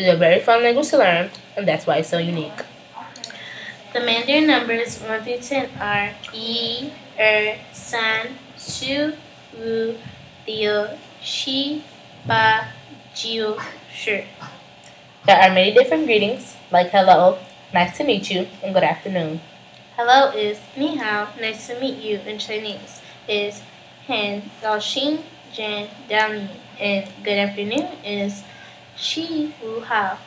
It's a very fun language to learn, and that's why it's so unique. The Mandarin numbers 1 through 10 are Yi, San, Su, Wu, Liu, Shi, Ba, Jiu, Shi. There are many different greetings, like hello, nice to meet you, and good afternoon. Hello is Ni Hao, nice to meet you in Chinese, is Han, Gao Xin, Jan, Dao Ni, and good afternoon is Shi Wu Hao.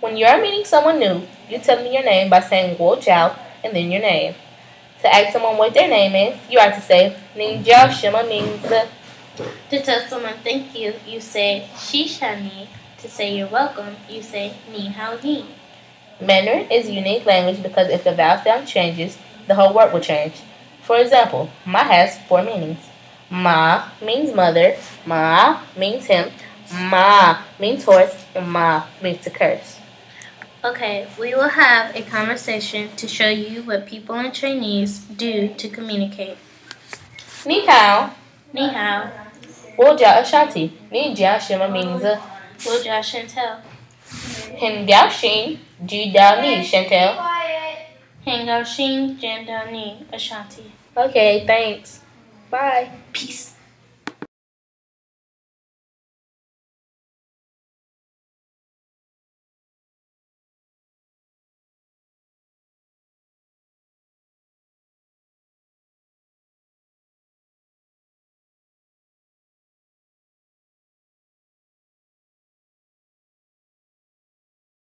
When you are meeting someone new, you tell them your name by saying Guo Jiao and then your name. To ask someone what their name is, you are to say Ning Jiao Shima Ming Zi. To tell someone thank you, you say Shi Sha Ni. To say you're welcome, you say Ni Hao Ni. Mandarin is a unique language because if the vowel sound changes, the whole word will change. For example, ma has 4 meanings. Ma means mother, ma means him, ma means horse, and ma means to curse. Okay, we will have a conversation to show you what people in Chinese do to communicate. Ni hao. Ni hao. Wo jiao Ashanti. Ni jiao shi ma mingzi. Wo jiao Chantel. Hen jiao xin, ji dao ni Chantel. Hen gao xin, jan dao ni Ashanti. Okay, thanks. Bye. Peace.